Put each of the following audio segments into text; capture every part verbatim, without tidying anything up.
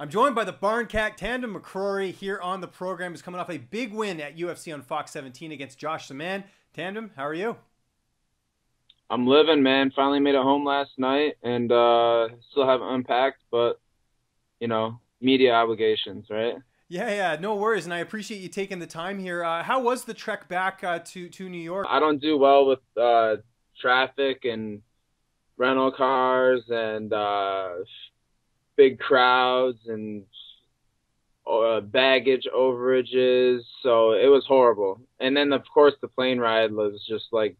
I'm joined by the Barn Cat, Tamdan McCrory, here on the program. He's coming off a big win at U F C on Fox seventeen against Josh Samman. Tamdan, how are you? I'm living, man. Finally made it home last night, and uh, still haven't unpacked, but, you know, media obligations, right? Yeah, yeah, no worries, and I appreciate you taking the time here. Uh, how was the trek back uh, to, to New York? I don't do well with uh, traffic and rental cars and uh, big crowds and uh, baggage overages, so it was horrible. And then, of course, the plane ride was just, like,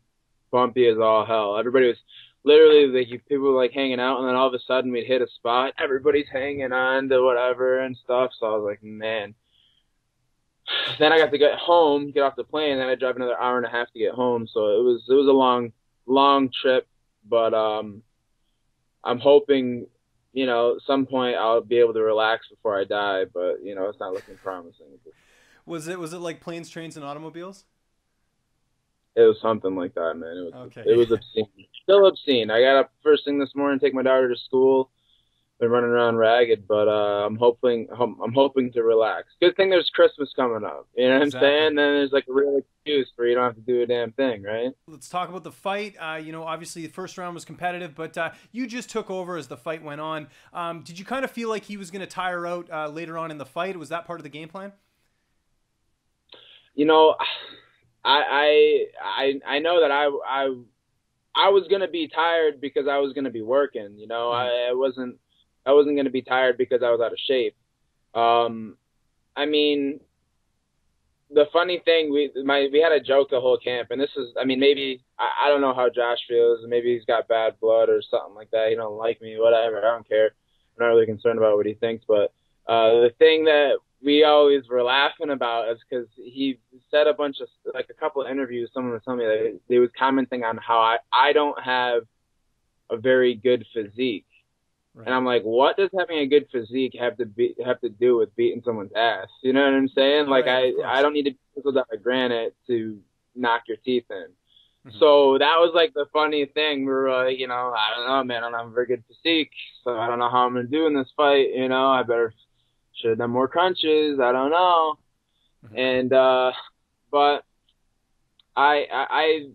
bumpy as all hell. Everybody was literally, like, people were, like, hanging out, and then all of a sudden we'd hit a spot. Everybody's hanging on to whatever and stuff, so I was like, man. Then I got to get home, get off the plane, and then I drive another hour and a half to get home, so it was it was a long, long trip. But um, I'm hoping, you know, at some point I'll be able to relax before I die, but, you know, it's not looking promising. Was it, was it like planes, trains, and automobiles? It was something like that, man. It was, okay. It was obscene. Still obscene. I got up first thing this morning, take my daughter to school. Been running around ragged, but uh, I'm hoping I'm hoping to relax. Good thing there's Christmas coming up. You know what exactly. I'm saying? Then there's like a real excuse for you don't have to do a damn thing, right? Let's talk about the fight. Uh, you know, obviously the first round was competitive, but uh, you just took over as the fight went on. Um, did you kind of feel like he was going to tire out uh, later on in the fight? Was that part of the game plan? You know, I I I know that I I I was gonna be tired because I was gonna be working. You know, I, I wasn't I wasn't gonna be tired because I was out of shape. Um, I mean, the funny thing, we my we had a joke the whole camp, and this is I mean maybe I, I don't know how Josh feels. Maybe he's got bad blood or something like that. He don't like me, whatever. I don't care. I'm not really concerned about what he thinks. But uh, the thing that we always were laughing about is because he said a bunch of, like, a couple of interviews, someone was telling me that they was commenting on how I, I don't have a very good physique. Right. And I'm like, what does having a good physique have to be, have to do with beating someone's ass? You know what I'm saying? Like, right, I, I don't need to be chiseled out of granite to knock your teeth in. Mm-hmm. So that was, like, the funny thing. We were like, you know, I don't know, man, I don't have a very good physique. So I don't know how I'm going to do in this fight. You know, I better... should have done more crunches. I don't know. And, uh, but I, I,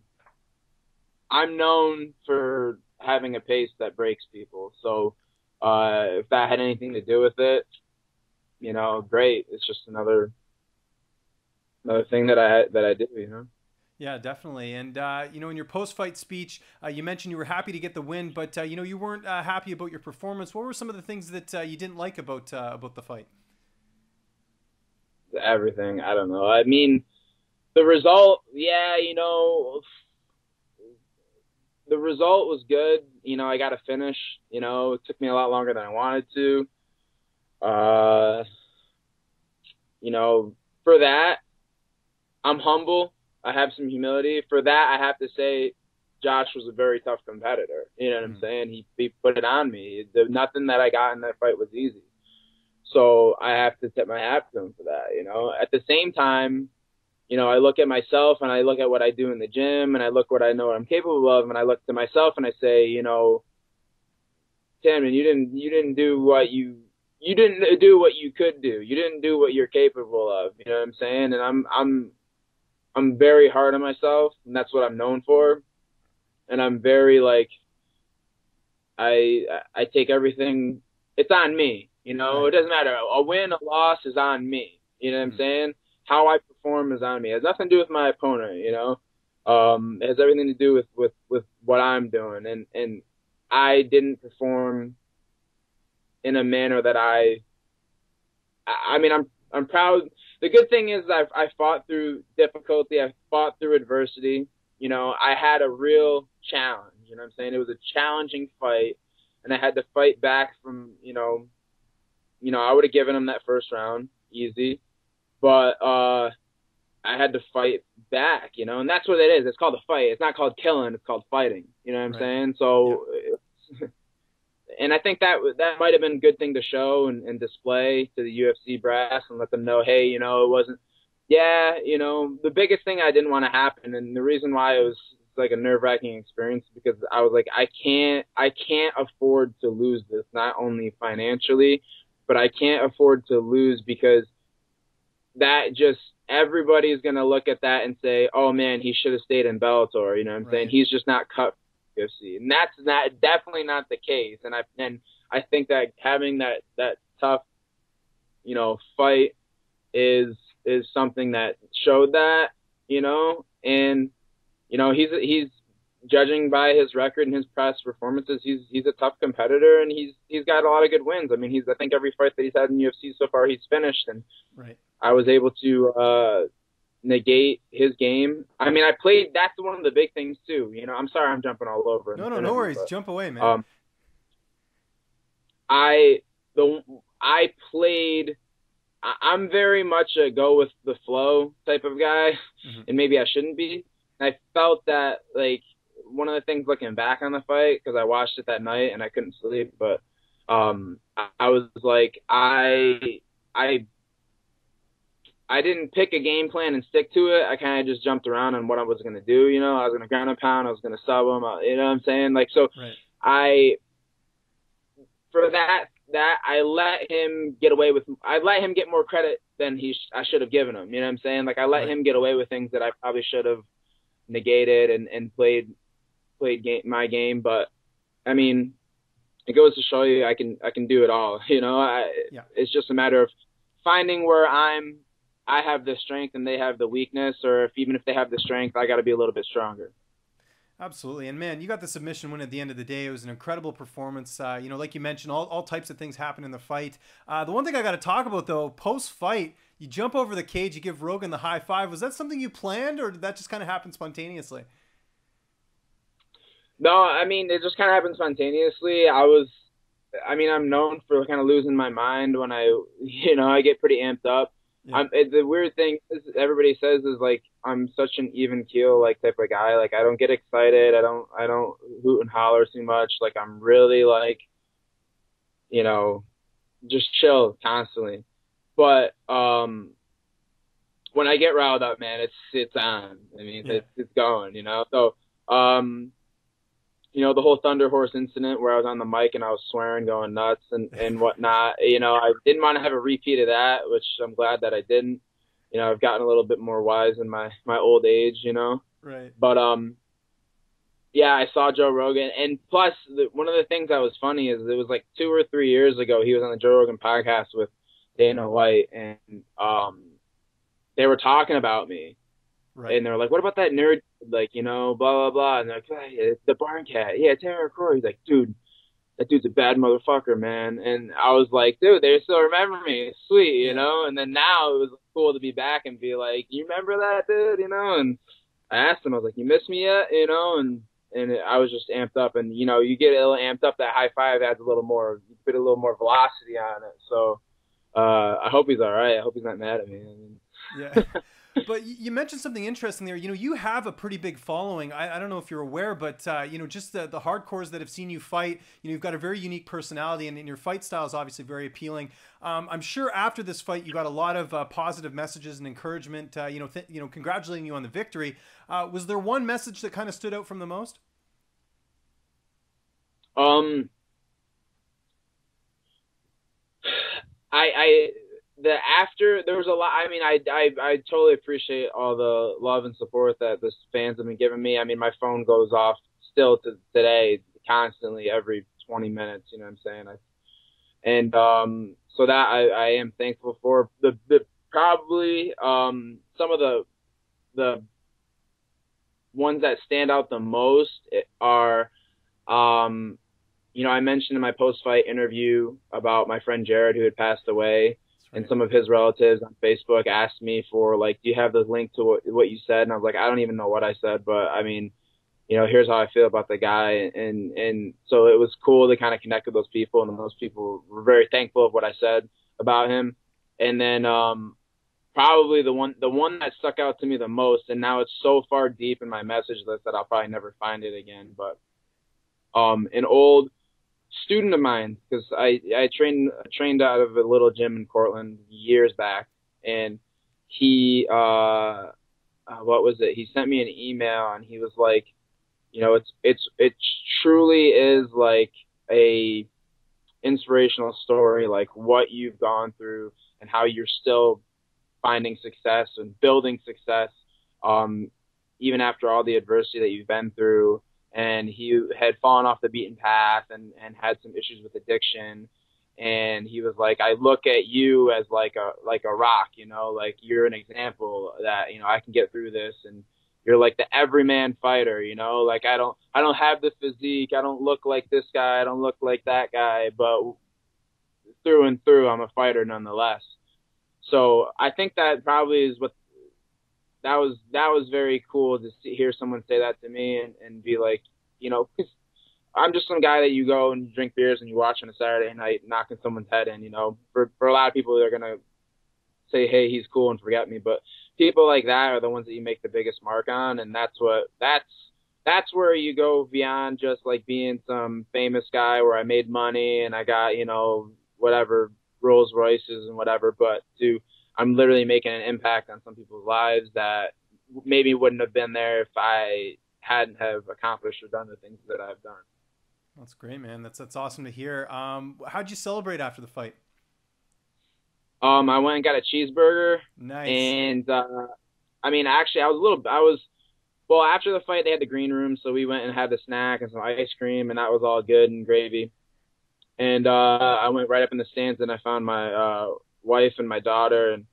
I'm known for having a pace that breaks people. So, uh, if that had anything to do with it, you know, great. It's just another, another thing that I, that I do, you know? Yeah, definitely. And, uh, you know, in your post-fight speech, uh, you mentioned you were happy to get the win, but, uh, you know, you weren't uh, happy about your performance. What were some of the things that uh, you didn't like about uh, about the fight? Everything. I don't know. I mean, the result, yeah, you know, the result was good. You know, I got a finish. You know, it took me a lot longer than I wanted to. Uh, you know, for that, I'm humble. I have some humility. For that, I have to say Josh was a very tough competitor. You know what I'm saying? He, he put it on me. The, nothing that I got in that fight was easy. So I have to tip my hat to him for that, you know? At the same time, you know, I look at myself and I look at what I do in the gym and I look what I know what I'm capable of and I look to myself and I say, you know, Tamdan, you didn't, you didn't do what you – you didn't do what you could do. You didn't do what you're capable of. You know what I'm saying? And I'm I'm – I'm very hard on myself, and that's what I'm known for. And I'm very, like, I I take everything. It's on me, you know. Right. It doesn't matter. A win, a loss is on me. You know what I'm saying? How I perform is on me. It has nothing to do with my opponent, you know. Um, it has everything to do with, with, with what I'm doing. And, and I didn't perform in a manner that I – I mean, I'm I'm proud – the good thing is I've, I fought through difficulty. I fought through adversity. You know, I had a real challenge. You know what I'm saying? It was a challenging fight, and I had to fight back from, you know, you know, I would have given him that first round easy, but uh, I had to fight back, you know, and that's what it is. It's called a fight. It's not called killing. It's called fighting. You know what I'm right. saying? So, yeah. And I think that that might have been a good thing to show and, and display to the U F C brass and let them know, hey, you know, it wasn't, yeah, you know, the biggest thing I didn't want to happen. And the reason why it was like a nerve wracking experience, because I was like, I can't, I can't afford to lose this, not only financially, but I can't afford to lose, because that just, everybody's going to look at that and say, oh man, he should have stayed in Bellator. You know what I'm right. saying? He's just not cut for U F C. And that's not, definitely not the case. And I, and I think that having that, that tough, you know, fight is, is something that showed that, you know, and, you know, he's, he's judging by his record and his past performances, he's, he's a tough competitor, and he's, he's got a lot of good wins. I mean, he's, I think every fight that he's had in U F C so far, he's finished. And right. I was able to uh, negate his game. I mean, I played, that's one of the big things too. You know, I'm sorry, I'm jumping all over. No, no, no worries. But, Jump away, man. Um, I, the, I played, I, I'm very much a go with the flow type of guy, mm-hmm. and maybe I shouldn't be. And I felt that, like, one of the things looking back on the fight, because I watched it that night and I couldn't sleep, but um, I, I was like, I, I, I didn't pick a game plan and stick to it. I kind of just jumped around on what I was going to do. You know, I was going to ground and pound. I was going to sub him. I, you know what I'm saying? Like, so right. I, for that, that I let him get away with, I let him get more credit than he, sh I should have given him. You know what I'm saying? Like, I let right. him get away with things that I probably should have negated and, and played, played game, my game. But I mean, it goes to show you, I can, I can do it all, you know, I, yeah. it's just a matter of finding where I'm, I have the strength and they have the weakness, or if, even if they have the strength, I got to be a little bit stronger. Absolutely. And man, you got the submission win at the end of the day. It was an incredible performance. Uh, you know, like you mentioned, all, all types of things happen in the fight. Uh, the one thing I got to talk about though, post fight, you jump over the cage, you give Rogan the high five. Was that something you planned, or did that just kind of happen spontaneously? No, I mean, it just kind of happened spontaneously. I was, I mean, I'm known for kind of losing my mind when I, you know, I get pretty amped up. Yeah. I'm, it, the weird thing is everybody says is like, I'm such an even keel, like, type of guy. Like, I don't get excited. I don't, I don't hoot and holler too much. Like, I'm really, like, you know, just chill constantly. But, um, when I get riled up, man, it's, it's on. I mean, yeah. it's, it's going, you know? So, um, you know, the whole Thunder Horse incident where I was on the mic and I was swearing, going nuts and, and whatnot. You know, I didn't want to have a repeat of that, which I'm glad that I didn't. You know, I've gotten a little bit more wise in my, my old age, you know. Right. But, um, yeah, I saw Joe Rogan. And plus, the, one of the things that was funny is it was like two or three years ago, he was on the Joe Rogan podcast with Dana White, and um, they were talking about me. Right. And they're like, what about that nerd, like, you know, blah, blah, blah. And they're like, hey, it's the Barn Cat. Yeah, Tamdan McCrory. He's like, dude, that dude's a bad motherfucker, man. And I was like, dude, they still remember me. It's sweet, you yeah. know? And then now it was cool to be back and be like, you remember that, dude, you know? And I asked him, I was like, you miss me yet, you know? And, and it, I was just amped up. And, you know, you get a little amped up, that high five adds a little more, you put a little more velocity on it. So uh, I hope he's all right. I hope he's not mad at me. I mean, yeah. But you mentioned something interesting there. You know, you have a pretty big following. I, I don't know if you're aware, but, uh, you know, just the, the hardcores that have seen you fight, you know, you've got a very unique personality, and, and your fight style is obviously very appealing. Um, I'm sure after this fight, you got a lot of uh, positive messages and encouragement, uh, you know, th you know, congratulating you on the victory. Uh, was there one message that kind of stood out from the most? Um, I, I, The after there was a lot. I mean, I, I I totally appreciate all the love and support that the fans have been giving me. I mean, my phone goes off still to today, constantly, every twenty minutes. You know what I'm saying? I, and um, so that I, I am thankful for. The, the probably um, some of the the ones that stand out the most are. Um, you know, I mentioned in my post-fight interview about my friend Jared, who had passed away. And some of his relatives on Facebook asked me for, like, do you have the link to what, what you said? And I was like, I don't even know what I said, but I mean, you know, here's how I feel about the guy. And, and so it was cool to kind of connect with those people. And those people were very thankful of what I said about him. And then, um, probably the one, the one that stuck out to me the most, and now it's so far deep in my message list that I'll probably never find it again, but, um, an old student of mine, because I, I trained trained out of a little gym in Cortland years back, and he, uh, what was it? He sent me an email, and he was like, you know, it's, it's, it truly is like a, inspirational story, like what you've gone through and how you're still finding success and building success, um, even after all the adversity that you've been through. And he had fallen off the beaten path and, and had some issues with addiction. And he was like, I look at you as like a, like a rock, you know, like you're an example that, you know, I can get through this. And you're like the everyman fighter, you know, like I don't, I don't have the physique. I don't look like this guy. I don't look like that guy, but through and through, I'm a fighter nonetheless. So I think that probably is what, that was, that was very cool to see, hear someone say that to me and, and be like, you know, I'm just some guy that you go and you drink beers and you watch on a Saturday night knocking someone's head in, you know. For for a lot of people, they're going to say, hey, he's cool and forget me. But people like that are the ones that you make the biggest mark on. And that's what that's that's where you go beyond just like being some famous guy where I made money and I got, you know, whatever Rolls Royces and whatever. But to I'm literally making an impact on some people's lives that maybe wouldn't have been there if I hadn't have accomplished or done the things that I've done. That's great, man. That's, that's awesome to hear. Um, how'd you celebrate after the fight? Um, I went and got a cheeseburger. Nice. And, uh, I mean, actually I was a little, I was, well, after the fight, they had the green room. So we went and had a snack and some ice cream, and that was all good and gravy. And, uh, I went right up in the stands and I found my, uh, wife and my daughter and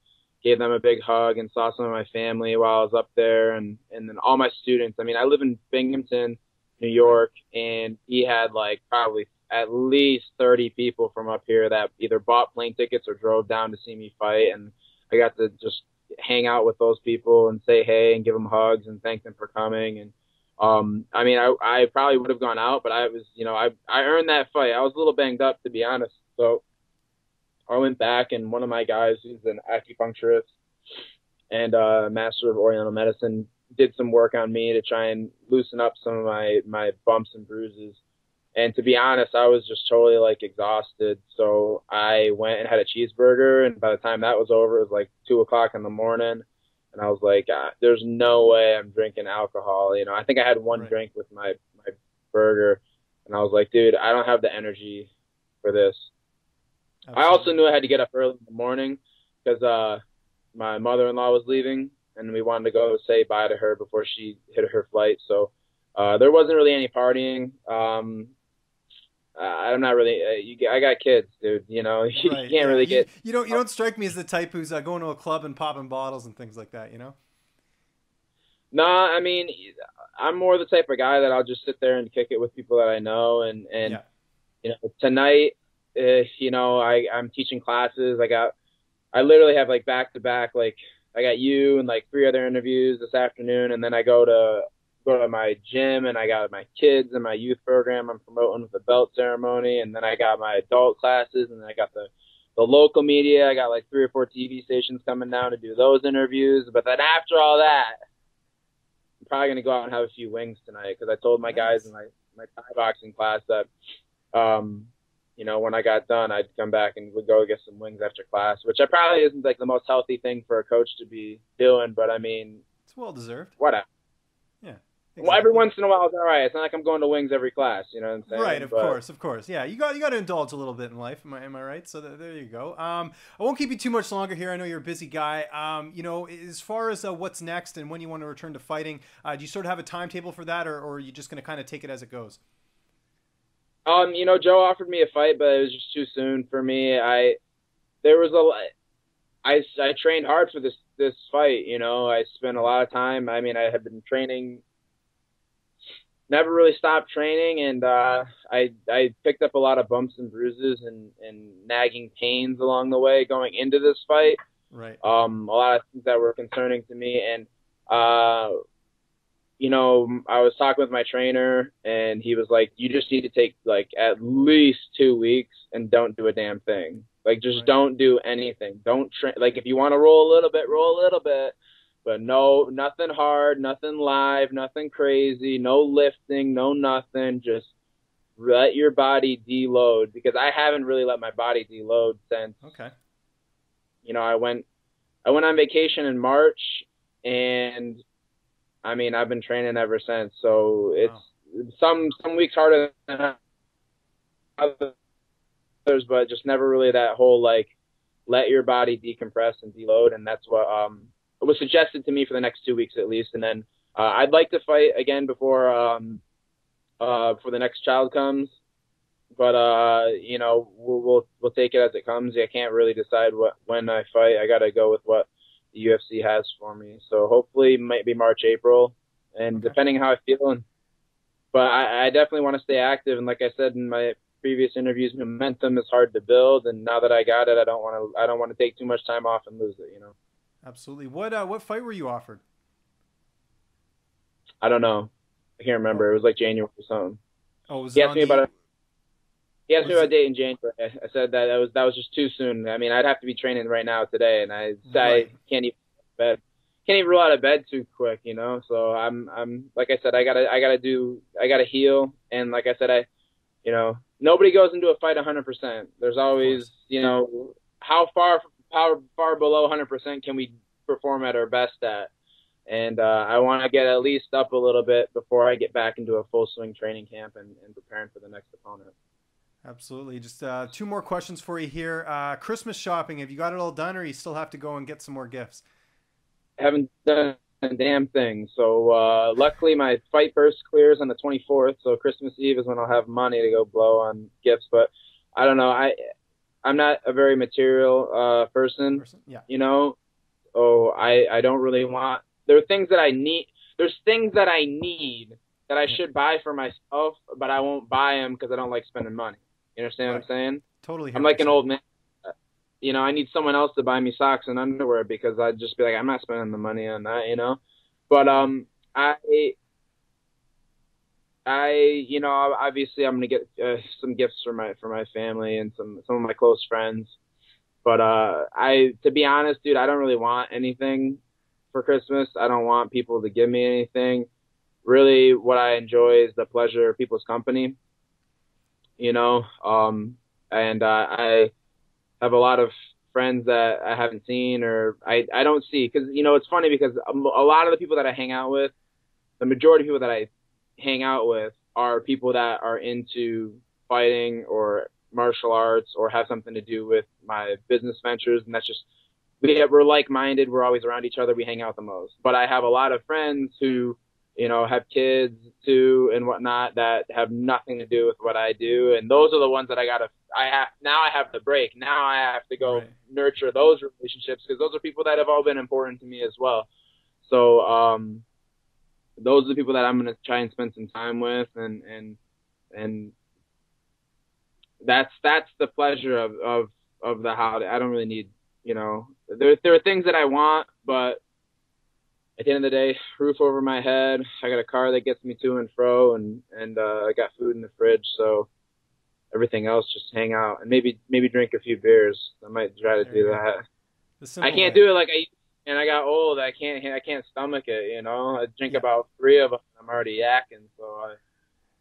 gave them a big hug and saw some of my family while I was up there. And, and then all my students, I mean, I live in Binghamton, New York, and he had like probably at least thirty people from up here that either bought plane tickets or drove down to see me fight. And I got to just hang out with those people and say hey and give them hugs and thank them for coming. And um I mean, I, I probably would have gone out, but I was, you know, I, I earned that fight. I was a little banged up, to be honest. So I went back, and one of my guys who's an acupuncturist and a master of Oriental medicine did some work on me to try and loosen up some of my, my bumps and bruises. And to be honest, I was just totally like exhausted. So I went and had a cheeseburger, and by the time that was over, it was like two o'clock in the morning. And I was like, ah, there's no way I'm drinking alcohol. You know, I think I had one right. drink with my, my burger, and I was like, dude, I don't have the energy for this. Absolutely. I also knew I had to get up early in the morning because, uh, my mother-in-law was leaving, and we wanted to go say bye to her before she hit her flight. So uh, there wasn't really any partying. Um, uh, I'm not really. Uh, you, I got kids, dude. You know, right. you can't yeah. really you, get. You don't. You don't strike me as the type who's uh, going to a club and popping bottles and things like that. You know. Nah, I mean, I'm more the type of guy that I'll just sit there and kick it with people that I know. And and yeah. you know, tonight, uh, you know, I I'm teaching classes. I got, I literally have like back to back like. I got you and like three other interviews this afternoon, and then I go to go to my gym, and I got my kids and my youth program I'm promoting with the belt ceremony, and then I got my adult classes, and then I got the the local media. I got like three or four T V stations coming down to do those interviews. But then after all that, I'm probably gonna go out and have a few wings tonight, because I told my guys in my my Thai boxing class that um you know, when I got done, I'd come back and would go get some wings after class, which I probably isn't like the most healthy thing for a coach to be doing, but I mean, it's well deserved. Whatever. Yeah. Exactly. Well, every once in a while, it's all right. It's not like I'm going to wings every class. You know what I'm saying? Right. Of but, course. Of course. Yeah. You got you got to indulge a little bit in life. Am I am I right? So th there you go. Um, I won't keep you too much longer here. I know you're a busy guy. Um, you know, as far as uh, what's next and when you want to return to fighting, uh, do you sort of have a timetable for that, or, or are you just going to kind of take it as it goes? Um, you know, Joe offered me a fight, but it was just too soon for me. I, there was a, I, I trained hard for this, this fight, you know, I spent a lot of time. I mean, I had been training, never really stopped training. And, uh, I, I picked up a lot of bumps and bruises and, and nagging pains along the way going into this fight. Right. Um, a lot of things that were concerning to me. And, uh, you know, I was talking with my trainer, and he was like, you just need to take like at least two weeks and don't do a damn thing. Like, just right. don't do anything. Don't train. Like, if you want to roll a little bit, roll a little bit, but no, nothing hard, nothing live, nothing crazy, no lifting, no nothing. Just let your body deload, because I haven't really let my body deload since, okay. you know, I went, I went on vacation in March, and I mean, I've been training ever since, so it's wow. some some weeks harder than others. others, but just never really that whole, like, let your body decompress and deload. And that's what um, was suggested to me for the next two weeks at least. And then uh, I'd like to fight again before um, uh, before the next child comes. But, uh, you know, we'll, we'll, we'll take it as it comes. I can't really decide what, when I fight. I got to go with what the U F C has for me. So hopefully it might be March, April, and okay. depending on how I feel. And, but I, I definitely want to stay active. And like I said in my previous interviews, momentum is hard to build. And now that I got it, I don't want to, I don't want to take too much time off and lose it, you know? Absolutely. What, uh, what fight were you offered? I don't know. I can't remember. It was like January or something. Oh, was it on the... He asked me about a date in January. I said that, that was that was just too soon. I mean, I'd have to be training right now today, and I, right. I can't even bed, can't even roll out of bed too quick, you know. So I'm I'm like I said, I gotta I gotta do I gotta heal, and like I said, I, you know, nobody goes into a fight one hundred percent. There's always, you know, how far how far below one hundred percent can we perform at our best at, and uh, I want to get at least up a little bit before I get back into a full swing training camp and, and preparing for the next opponent. Absolutely. Just uh, two more questions for you here. Uh, Christmas shopping, have you got it all done, or you still have to go and get some more gifts? I haven't done a damn thing. So uh, luckily my fight purse clears on the twenty-fourth. So Christmas Eve is when I'll have money to go blow on gifts. But I don't know. I, I'm not a very material uh, person, person? Yeah. you know. Oh, I, I don't really want. There are things that I need. There's things that I need that I should buy for myself, but I won't buy them because I don't like spending money. You understand what I'm saying? Totally. I'm like an old man. You know, I need someone else to buy me socks and underwear because I'd just be like, I'm not spending the money on that, you know? But, um, I, I, you know, obviously I'm going to get uh, some gifts for my, for my family and some, some of my close friends. But, uh, I, to be honest, dude, I don't really want anything for Christmas. I don't want people to give me anything. Really, what I enjoy is the pleasure of people's company. You know, um, and uh, I have a lot of friends that I haven't seen or I, I don't see. Because, you know, it's funny because a lot of the people that I hang out with, the majority of people that I hang out with are people that are into fighting or martial arts or have something to do with my business ventures. And that's just, we, we're like-minded. We're always around each other. We hang out the most. But I have a lot of friends who, you know, have kids too and whatnot that have nothing to do with what I do. And those are the ones that I got to, I have, now I have the break. Now I have to go right. nurture those relationships because those are people that have all been important to me as well. So, um, those are the people that I'm going to try and spend some time with. And, and, and that's, that's the pleasure of, of, of the holiday. I don't really need, you know, there, there are things that I want, but at the end of the day, roof over my head, I got a car that gets me to and fro, and, and uh, I got food in the fridge, so everything else, just hang out, and maybe maybe drink a few beers. I might try to there do that. I can't way. do it like I and I got old. I can't I can't stomach it, you know. I drink yeah. about three of them, and I'm already yakking, so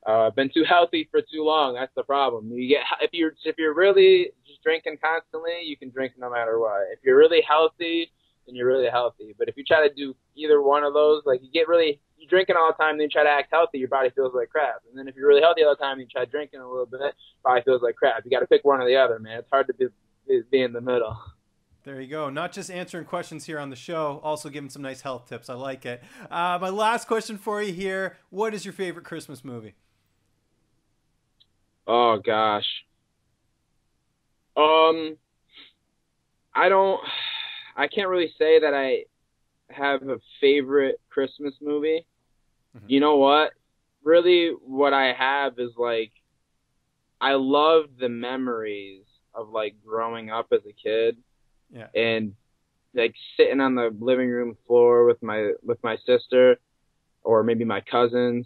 I, uh, I've been too healthy for too long. That's the problem. You get if you're, if you're really just drinking constantly, you can drink no matter what. If you're really healthy, and you're really healthy. But if you try to do either one of those, like you get really, you're drinking all the time, then you try to act healthy, your body feels like crap. And then if you're really healthy all the time, you try drinking a little bit, your body feels like crap. You got to pick one or the other, man. It's hard to be, be in the middle. There you go. Not just answering questions here on the show, also giving some nice health tips. I like it. Uh, my last question for you here. What is your favorite Christmas movie? Oh, gosh. Um, I don't... I can't really say that I have a favorite Christmas movie. Mm-hmm. You know what? Really what I have is like, I love the memories of like growing up as a kid yeah. and like sitting on the living room floor with my, with my sister or maybe my cousins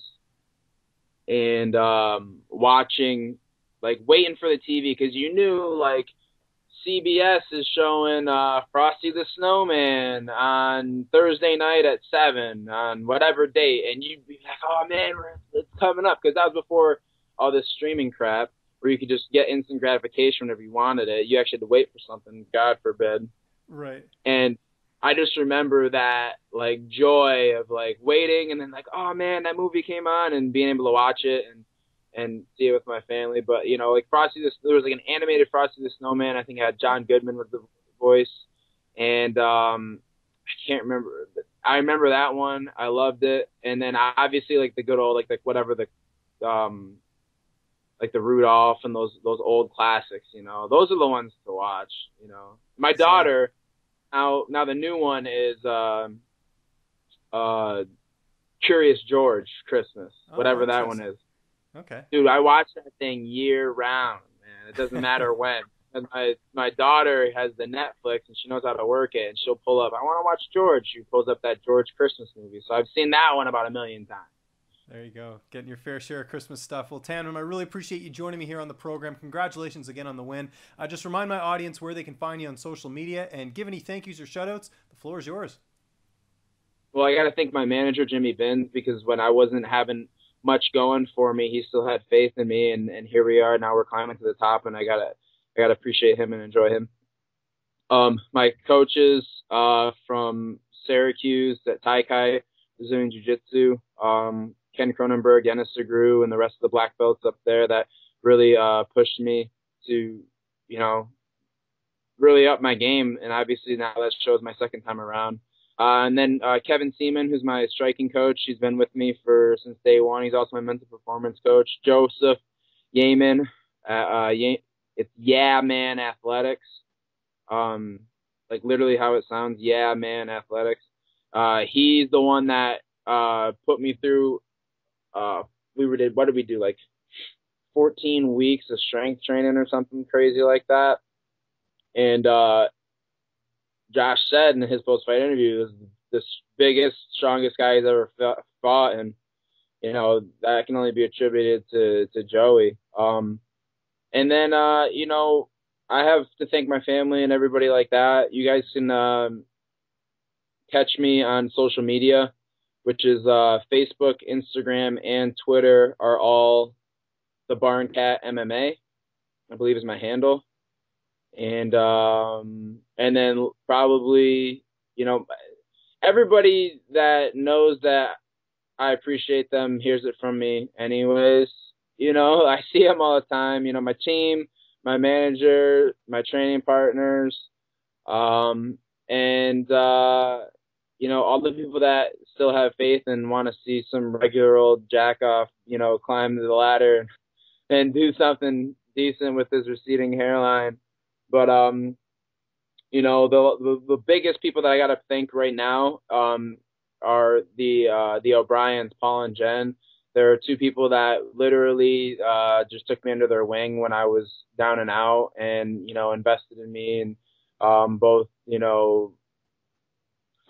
and um, watching, like waiting for the T V. Cause you knew like, C B S is showing uh, Frosty the Snowman on Thursday night at seven on whatever date. And you'd be like, oh, man, it's coming up. Because that was before all this streaming crap where you could just get instant gratification whenever you wanted it. You actually had to wait for something, God forbid. Right. And I just remember that, like, joy of, like, waiting and then, like, oh, man, that movie came on and being able to watch it. And and see it with my family. But, you know, like Frosty the, there was like an animated Frosty the Snowman. I think I had John Goodman with the voice, and um, I can't remember. I remember that one. I loved it. And then obviously like the good old like like whatever the um, like the Rudolph and those those old classics. You know, those are the ones to watch. You know, my daughter now now the new one is uh, uh, Curious George Christmas, oh, whatever that one is. Okay. Dude, I watch that thing year round, man. It doesn't matter when. And my my daughter has the Netflix, and she knows how to work it, and she'll pull up, I want to watch George. She pulls up that George Christmas movie. So I've seen that one about a million times. There you go. Getting your fair share of Christmas stuff. Well, Tandem, I really appreciate you joining me here on the program. Congratulations again on the win. Uh, just remind my audience where they can find you on social media, and give any thank yous or shout outs. The floor is yours. Well, I got to thank my manager, Jimmy Benz, because when I wasn't having much going for me, he still had faith in me, and, and here we are. Now we're climbing to the top, and I got to I gotta appreciate him and enjoy him. Um, my coaches uh, from Syracuse at Taikai Zun Jiu Jitsu, um, Ken Cronenberg, Dennis Siguru, and the rest of the black belts up there that really uh, pushed me to, you know, really up my game. And obviously now that shows my second time around. Uh, and then uh, Kevin Seaman, who's my striking coach. He's been with me for since day one. He's also my mental performance coach. Joseph Yeaman, uh, uh, Ye It's Yeah Man Athletics, um, like literally how it sounds, Yeah Man Athletics. Uh, he's the one that uh, put me through. Uh, we were did what did we do like fourteen weeks of strength training or something crazy like that. And uh, Josh said in his post-fight interview, this this biggest, strongest guy he's ever fought, and you know that can only be attributed to to Joey. Um, And then, uh, you know, I have to thank my family and everybody like that. You guys can um, catch me on social media, which is uh, Facebook, Instagram, and Twitter are all The Barn Cat M M A, I believe is my handle. And um, and then probably, you know, everybody that knows that I appreciate them hears it from me anyways. You know, I see them all the time. You know, my team, my manager, my training partners, um, and, uh, you know, all the people that still have faith and want to see some regular old jack-off, you know, climb the ladder and do something decent with his receding hairline. But, um, you know, the, the, the biggest people that I got to thank right now um, are the, uh, the O'Briens, Paul and Jen. There are two people that literally uh, just took me under their wing when I was down and out, and, you know, invested in me, and um, both, you know,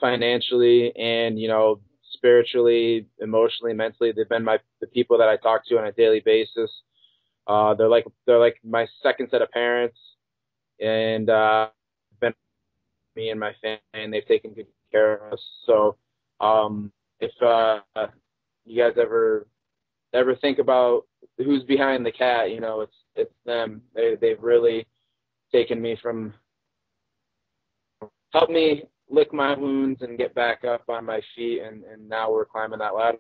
financially and, you know, spiritually, emotionally, mentally. They've been my the people that I talk to on a daily basis. Uh, they're like they're like my second set of parents, and uh, been me and my family, and they've taken good care of us. So um, if uh, you guys ever ever think about who's behind the cat, you know, it's it's them. They they've really taken me from, helped me lick my wounds and get back up on my feet, and, and now we're climbing that ladder.